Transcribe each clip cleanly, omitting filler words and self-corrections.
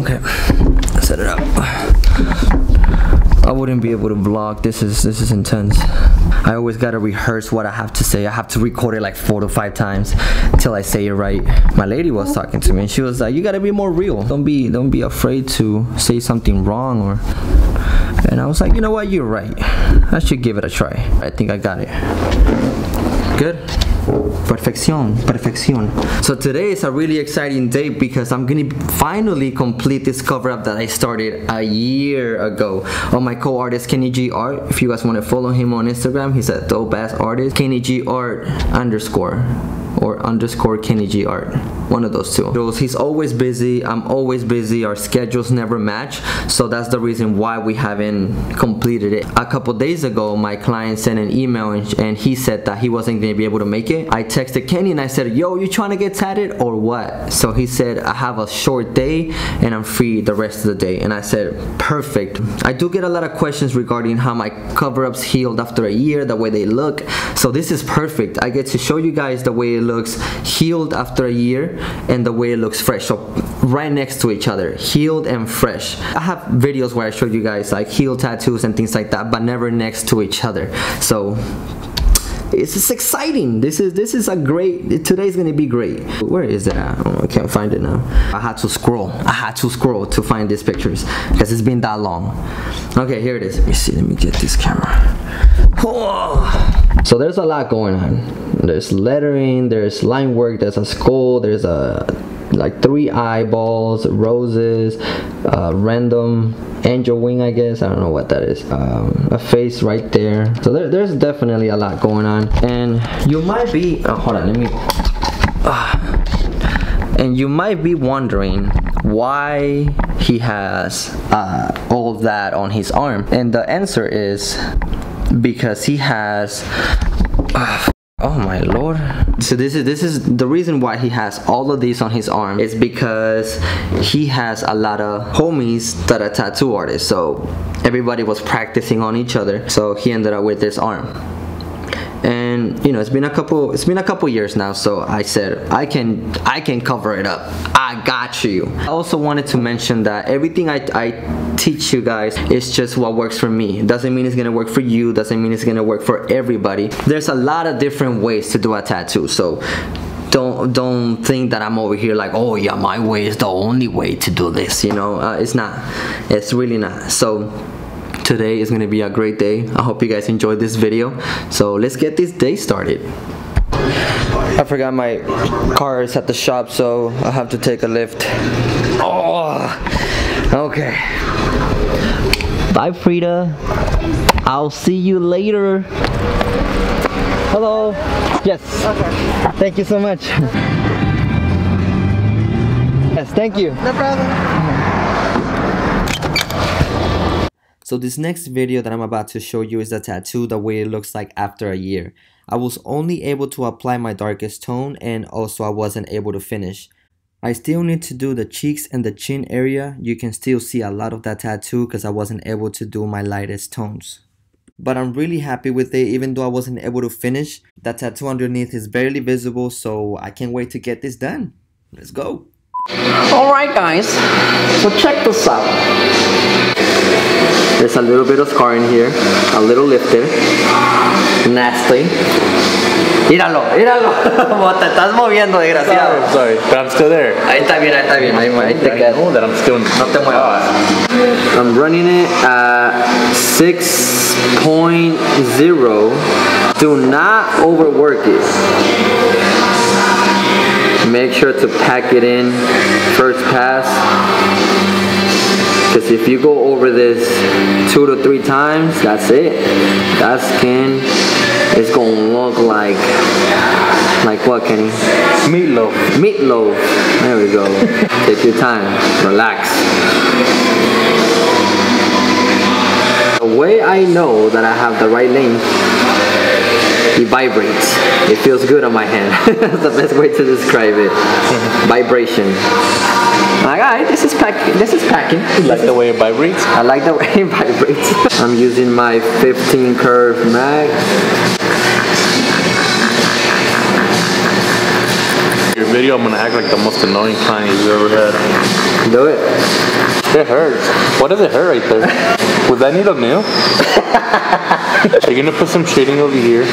Okay, set it up. I wouldn't be able to vlog. This is intense. I always gotta rehearse what I have to say. I have to record it like 4 to 5 times till I say it right. My lady was talking to me and she was like, you gotta be more real. Don't be afraid to say something wrong or. And I was like, you know what, you're right. I should give it a try. I think I got it. Good. Perfección, perfección. So today is a really exciting day because I'm gonna finally complete this cover up that I started a year ago. On my co-artist Kenny G Art. If you guys want to follow him on Instagram, he's a dope ass artist. Kenny G Art underscore. Or underscore Kenny G Art, one of those two. He's always busy, I'm always busy, our schedules never match, so that's the reason why we haven't completed it. A couple days ago, my client sent an email and he said that he wasn't gonna be able to make it. I texted Kenny and I said, yo, you trying to get tatted or what? So he said, I have a short day and I'm free the rest of the day. And I said, perfect. I do get a lot of questions regarding how my cover-ups healed after a year, the way they look, so this is perfect. I get to show you guys the way it looks healed after a year and the way it looks fresh, so right next to each other, healed and fresh. I have videos where I show you guys like healed tattoos and things like that, but never next to each other. So this is exciting. This is a great, today's gonna be great. Where is it at? Oh, I can't find it now. I had to scroll to find these pictures because it's been that long. Okay, here it is. Let me see, let me get this camera. Oh. So there's a lot going on. There's lettering, there's line work, there's a skull, there's a like 3 eyeballs, roses, random angel wing, I guess, I don't know what that is, a face right there. So there's definitely a lot going on, and you might be hold on, let me and you might be wondering why he has all that on his arm, and the answer is because he has oh my lord. So this is the reason why he has all of these on his arm is because he has a lot of homies that are tattoo artists. So everybody was practicing on each other. So he ended up with this arm. And you know, it's been a couple years now, so I said I can cover it up. I got you. I also wanted to mention that everything I teach you guys is just what works for me. Doesn't mean it's gonna work for you, doesn't mean it's gonna work for everybody. There's a lot of different ways to do a tattoo, so don't think that I'm over here like, oh yeah, my way is the only way to do this, you know. It's not, it's really not. So today is gonna be a great day. I hope you guys enjoyed this video. So let's get this day started. I forgot my car is at the shop, so I have to take a lift. Oh, okay. Bye, Frida. I'll see you later. Hello. Yes. Okay. Thank you so much. Yes, thank you. No problem. So this next video that I'm about to show you is the tattoo, the way it looks like after a year. I was only able to apply my darkest tone, and also I wasn't able to finish. I still need to do the cheeks and the chin area. You can still see a lot of that tattoo because I wasn't able to do my lightest tones. But I'm really happy with it, even though I wasn't able to finish. That tattoo underneath is barely visible, so I can't wait to get this done. Let's go. Alright guys, so check this out. There's a little bit of scar in here, a little lifted, nasty. Míralo, míralo, como te estás moviendo, desgraciado. Sorry, but I'm still there. Ahí está bien, I think I know that I'm still. No te muevas. I'm running it at 6.0. Do not overwork it. Make sure to pack it in first pass. Because if you go over this 2 to 3 times, that's it. That skin is going to look like what, Kenny? Meatloaf. Meatloaf. There we go. Take your time. Relax. The way I know that I have the right length, it vibrates. It feels good on my hand. That's the best way to describe it. Vibration. Alright, this is packing. You like the way it vibrates? I like the way it vibrates. I'm using my 15 curve mag. You're video, I'm gonna act like the most annoying client you've ever had. Do it. It hurts. Why does it hurt right there? Was that needle new? Are you gonna put some shading over here?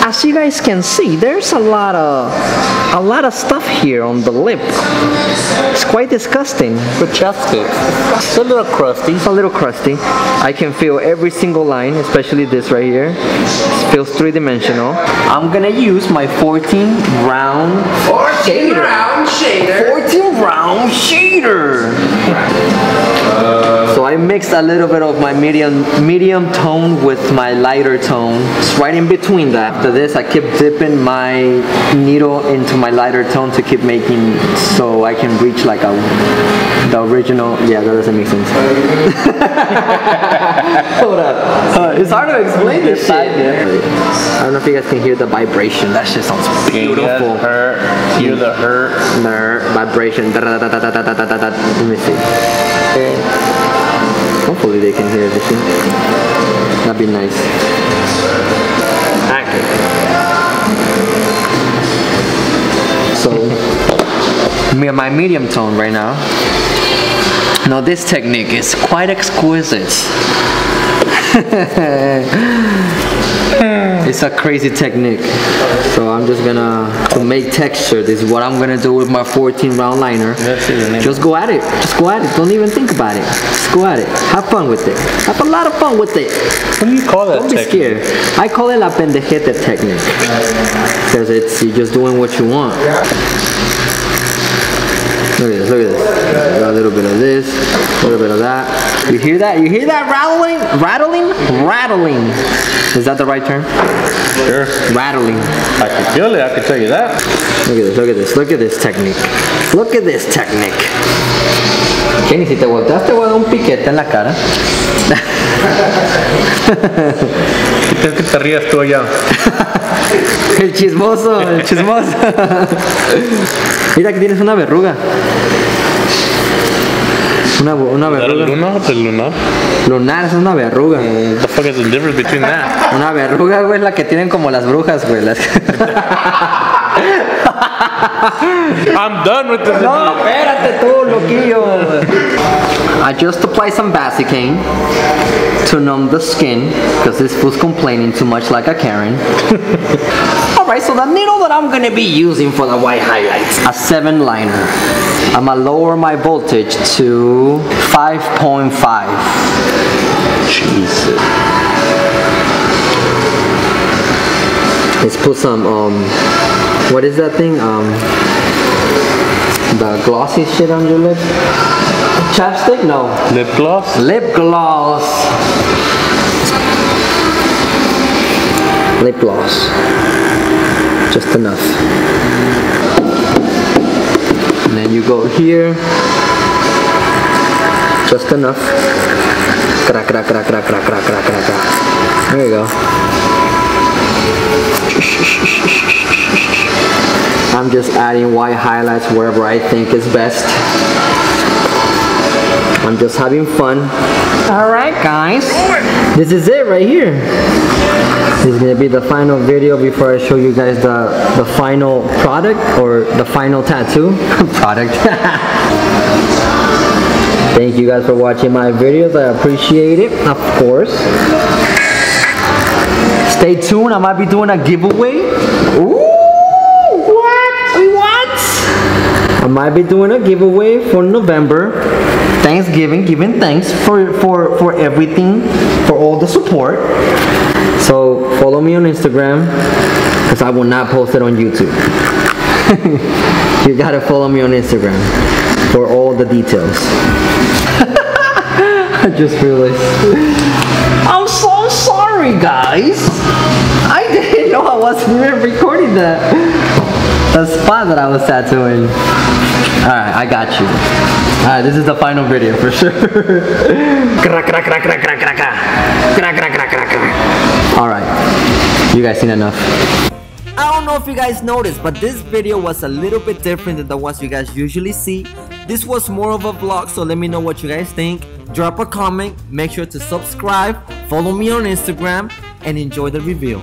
As you guys can see, there's a lot of stuff here on the lip. It's quite disgusting. With chapstick. It's a little crusty. It's a little crusty. I can feel every single line, especially this right here. It feels three-dimensional. I'm gonna use my 14 round shader. So I mixed a little bit of my medium tone with my lighter tone. It's right in between that. After this, I keep dipping my needle into my lighter tone to keep making so I can reach like the original. Yeah, that doesn't make sense. Hold up. It's hard to explain this shit. I don't know if you guys can hear the vibration. That shit sounds beautiful. Hear the hurt. The hurt vibration. Let me see. Okay. Hopefully they can hear everything. That'd be nice. So, me and my medium tone right now. Now this technique is quite exquisite. It's a crazy technique. So I'm just gonna, to make texture, this is what I'm gonna do with my 14 round liner. Just go at it, just go at it. Don't even think about it, just go at it. Have fun with it, have a lot of fun with it. What do you call that technique? Don't be scared. I call it la pendejete technique. Because it's, you're just doing what you want. Look at this, look at this. Got a little bit of this, a little bit of that. You hear that? You hear that rattling? Rattling? Rattling. Is that the right term? Sure. Rattling. I can feel it, I can tell you that. Look at this, look at this, look at this technique. Look at this technique. Kenny, si te volteas, te voy a dar un piquete en la cara. ¿Qué que te rías tú allá? El chismoso, el chismoso. Mira que tienes una verruga. Una verruga. ¿Es el lunar? Lunar es una verruga. What the fuck is the difference between that? Una verruga, güey, es la que tienen como las brujas, güey. I'm done with this. No, espérate tú, loquillo. I just applied some Vaseline to numb the skin because this fool's complaining too much like a Karen. Alright, so the needle that I'm gonna be using for the white highlights, a 7 liner. I'm gonna lower my voltage to 5.5. Jesus. Let's put some what is that thing? The glossy shit on your lip? Chapstick? No. Lip gloss? Lip gloss. Lip gloss. Just enough. And then you go here. Just enough. Crack, crack, crack, crack, crack, crack, crack, crack. There you go. I'm just adding white highlights wherever I think is best. I'm just having fun. Alright guys, this is it right here. This is going to be the final video before I show you guys the final product or the final tattoo. Product. Thank you guys for watching my videos. I appreciate it, of course. Stay tuned, I might be doing a giveaway. Ooh. I might be doing a giveaway for November, Thanksgiving, giving thanks for everything, for all the support. So follow me on Instagram, because I will not post it on YouTube. You gotta follow me on Instagram for all the details. I just realized. I'm so sorry, guys. I didn't know I wasn't recording the spot that I was tattooing. Alright, I got you. Alright, this is the final video for sure. Alright, you guys seen enough. I don't know if you guys noticed, but this video was a little bit different than the ones you guys usually see. This was more of a vlog, so let me know what you guys think. Drop a comment, make sure to subscribe, follow me on Instagram, and enjoy the reveal.